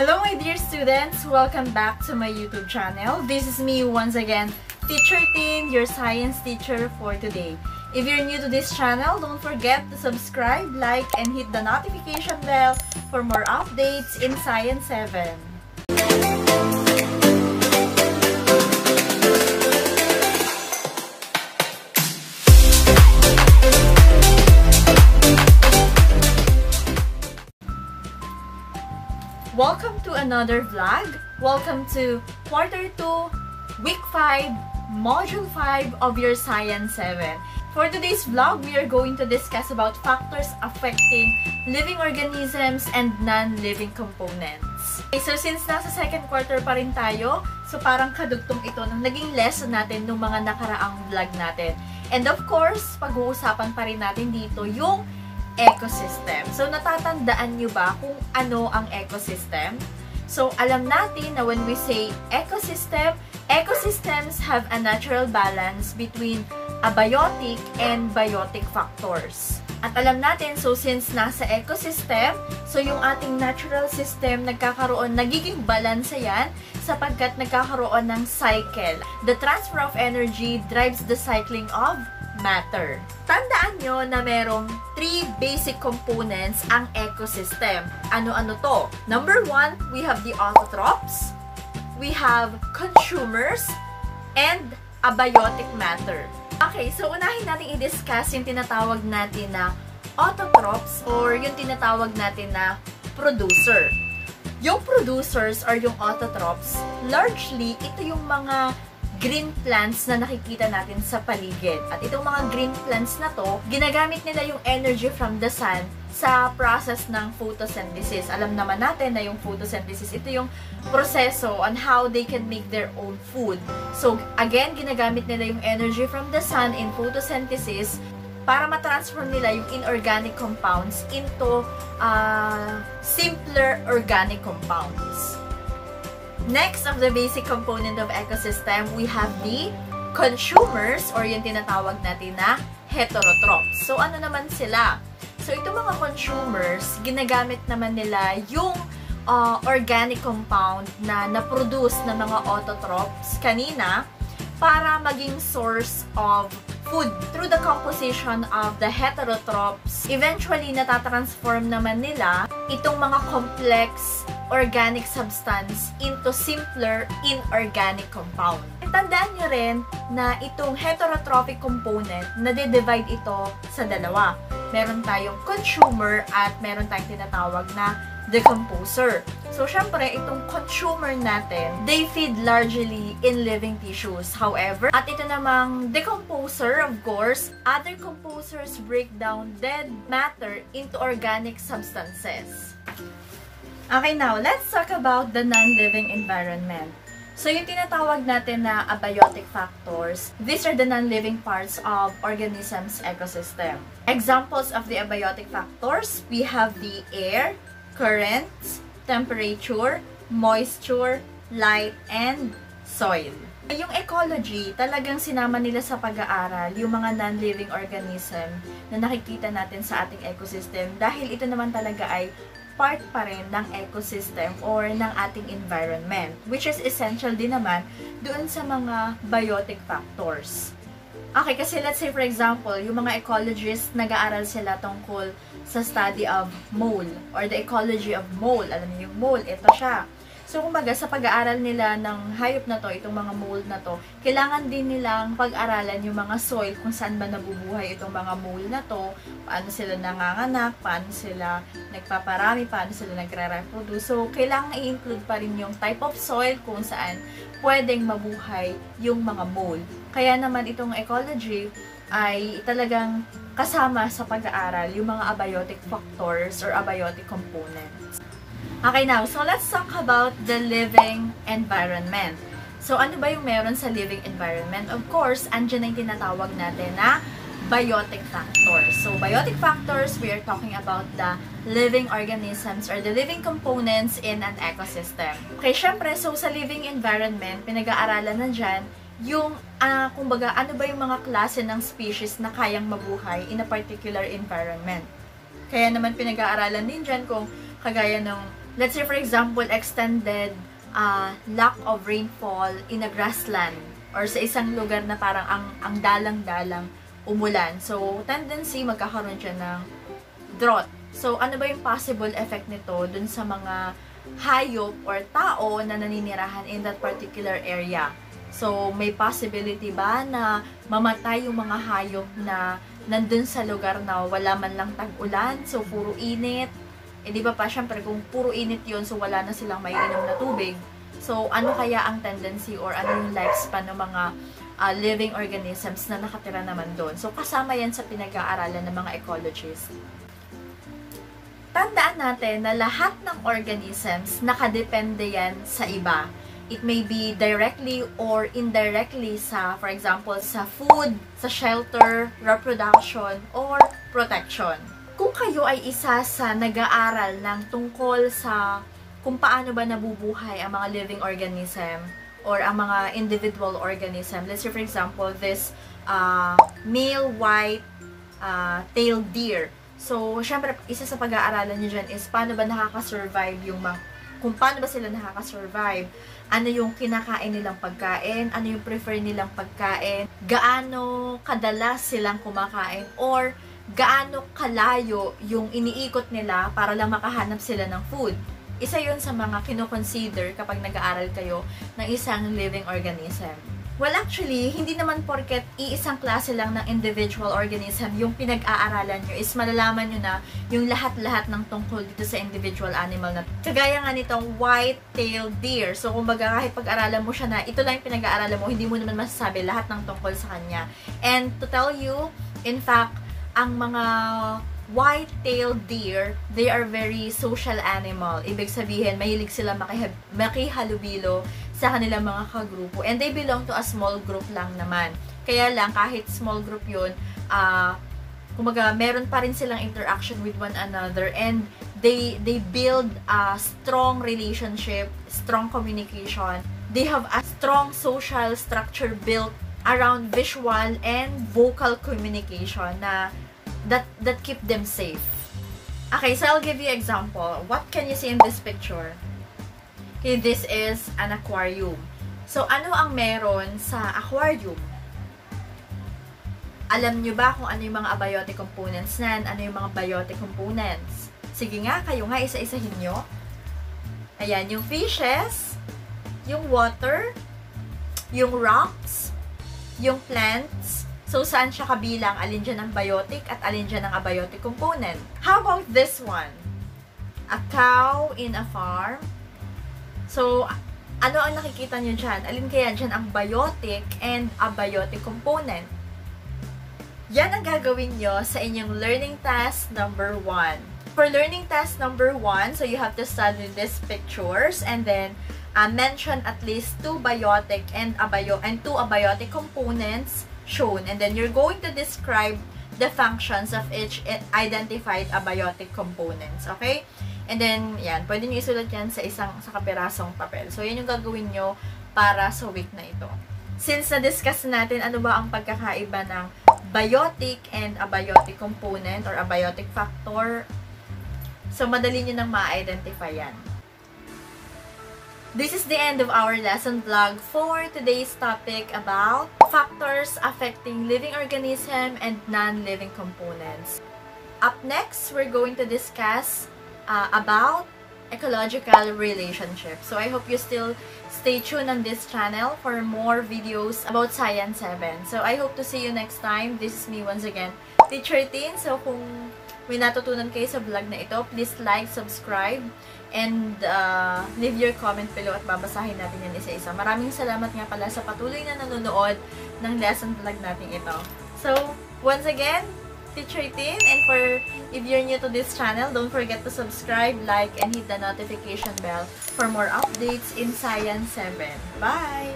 Hello my dear students! Welcome back to my YouTube channel. This is me once again, Teacher Tin, your science teacher for today. If you're new to this channel, don't forget to subscribe, like, and hit the notification bell for more updates in Science 7. Welcome to another vlog. Welcome to quarter 2, week 5, module 5 of your Science 7. For today's vlog, we are going to discuss about factors affecting living organisms and non-living components. Okay, so since nasa second quarter pa rin tayo, so parang kadugtong ito ng naging lesson natin ng mga nakaraang vlog natin. And of course, pag-uusapan pa rin natin dito yung ecosystem. So, natatandaan nyo ba kung ano ang ecosystem? So, alam natin na when we say ecosystem, ecosystems have a natural balance between abiotic and biotic factors. At alam natin, so since nasa ecosystem, so yung ating natural system nagiging balance yan sapagkat nagkakaroon ng cycle. The transfer of energy drives the cycling of matter. Tandaan nyo na merong 3 basic components ang ecosystem. Ano-ano to? Number 1, we have the autotrophs, we have consumers, and abiotic matter. Okay, so unahin natin i-discuss yung tinatawag natin na autotrophs or yung tinatawag natin na producer. Yung producers or yung autotrophs, largely, ito yung mga green plants na nakikita natin sa paligid. At itong mga green plants na to, ginagamit nila yung energy from the sun sa process ng photosynthesis. Alam naman natin na yung photosynthesis, ito yung proseso on how they can make their own food. So, again, ginagamit nila yung energy from the sun in photosynthesis para matransform nila yung inorganic compounds into simpler organic compounds. Next of the basic component of ecosystem, we have the consumers or yung tinatawag natin na heterotrophs. So, ano naman sila? So, itong mga consumers, ginagamit naman nila yung organic compound na na-produce ng mga autotrophs kanina para maging source of food through the composition of the heterotrophs. Eventually, natatransform naman nila itong mga complex organic substance into simpler inorganic compound. Tandaan nyo rin na itong heterotrophic component, nade-divide ito sa dalawa. Meron tayong consumer at meron tayong tinatawag na decomposer. So, syempre, itong consumer natin, they feed largely in living tissues. However, at ito namang decomposer, of course, other composers break down dead matter into organic substances. Okay, now, let's talk about the non-living environment. So, yung tinatawag natin na abiotic factors, these are the non-living parts of organisms' ecosystem. Examples of the abiotic factors, we have the air, current, temperature, moisture, light, and soil. Yung ecology, talagang sinama nila sa pag-aaral yung mga non-living organism na nakikita natin sa ating ecosystem dahil ito naman talaga ay part pa rin ng ecosystem or ng ating environment, which is essential din naman doon sa mga biotic factors. Okay, kasi let's say for example, yung mga ecologists, nag-aaral sila tungkol sa study of mole or the ecology of mole. Alam niyo yung mole, ito siya. So, kumbaga, sa pag-aaral nila ng hayop na to, itong mga mole na to, kailangan din nilang pag-aralan yung mga soil, kung saan ba nabubuhay itong mga mole na to, paano sila nanganganak, paano sila nagpaparami, paano sila nagra-reproduce. So, kailangan i-include pa rin yung type of soil kung saan pwedeng mabuhay yung mga mole. Kaya naman itong ecology ay talagang kasama sa pag-aaral yung mga abiotic factors or abiotic components. Okay, now, so let's talk about the living environment. So, ano ba yung meron sa living environment? Of course, andyan na yung tinatawag natin na biotic factors. So, biotic factors, we are talking about the living organisms or the living components in an ecosystem. Okay, syempre, so sa living environment, pinag-aaralan na dyan yung, kumbaga, ano ba yung mga klase ng species na kayang mabuhay in a particular environment. Kaya naman pinag-aaralan din dyan kung kagaya ng let's say for example, extended lack of rainfall in a grassland or sa isang lugar na parang ang dalang-dalang umulan. So, tendency magkakaroon siya ng drought. So, ano ba yung possible effect nito dun sa mga hayop or tao na naninirahan in that particular area? So, may possibility ba na mamatay yung mga hayop na nandun sa lugar na wala man lang tag-ulan? So, puro init. Eh, di ba pa, syempre, kung puro init yun, so wala na silang maiinom na tubig. So, ano kaya ang tendency or ano yung lifespan ng mga living organisms na nakatira naman doon? So, kasama yan sa pinag-aaralan ng mga ecologists. Tandaan natin na lahat ng organisms nakadepende yan sa iba. It may be directly or indirectly sa, for example, sa food, sa shelter, reproduction, or protection. Kung kayo ay isa sa nag-aaral ng tungkol sa kung paano ba nabubuhay ang mga living organism or ang mga individual organism. Let's say for example, this male white tailed deer. So, syempre, isa sa pag-aaralan nyo dyan is paano ba nakakasurvive yung mga, kung paano ba sila nakakasurvive, ano yung kinakain nilang pagkain, ano yung prefer nilang pagkain, gaano kadalas silang kumakain, or gaano kalayo yung iniikot nila para lang makahanap sila ng food. Isa yun sa mga kinoconsider kapag nag-aaral kayo ng isang living organism. Well, actually, hindi naman porket iisang klase lang ng individual organism yung pinag-aaralan nyo is malalaman nyo na yung lahat-lahat ng tungkol dito sa individual animal na. Kagaya nga nitong white-tailed deer. So, kumbaga kahit pag-aralan mo siya na ito lang yung pinag-aaralan mo, hindi mo naman masasabi lahat ng tungkol sa kanya. And to tell you, in fact, ang mga white-tailed deer, they are very social animal. Ibig sabihin, mahilig sila makihalubilo sa kanilang mga kagrupo. And they belong to a small group lang naman. Kaya lang, kahit small group yun, kumaga, meron pa rin silang interaction with one another. And they build a strong relationship, strong communication. They have a strong social structure built around visual and vocal communication na that keep them safe. Okay, so I'll give you an example. What can you see in this picture? Okay, this is an aquarium. So, ano ang meron sa aquarium? Alam nyo ba kung ano yung mga abiotic components nan? Ano yung mga biotic components? Sige nga, kayo nga, isa-isahin nyo. Ayan, yung fishes, yung water, yung rocks, yung plants. So, saan siya kabilang? Alin dyan ang biotic at alin dyan ang abiotic component? How about this one? A cow in a farm. So, ano ang nakikita nyo dyan? Alin kaya dyan ang biotic and abiotic component? Yan ang gagawin nyo sa inyong learning task number 1. For learning task number 1, so you have to study these pictures and then mention at least 2 biotic and 2 abiotic components shown, and then you're going to describe the functions of each identified abiotic components, okay? And then, yan, pwede nyo isulat yan sa kapirasong papel. So, yan yung gagawin nyo para sa week na ito. Since na-discuss natin ano ba ang pagkakaiba ng biotic and abiotic component or abiotic factor, so madali nyo nang ma-identify yan. This is the end of our lesson vlog for today's topic about factors affecting living organism and non-living components. Up next, we're going to discuss about ecological relationships. So I hope you still stay tuned on this channel for more videos about Science 7. So I hope to see you next time. This is me once again, Teacher Tin. So kung may natutunan kayo sa vlog na ito, please like, subscribe, and leave your comment below at babasahin natin yan isa-isa. Maraming salamat nga pala sa patuloy na nanonood ng lesson vlog natin ito. So, once again, Teacher Tin, and for if you're new to this channel, don't forget to subscribe, like, and hit the notification bell for more updates in Science 7. Bye!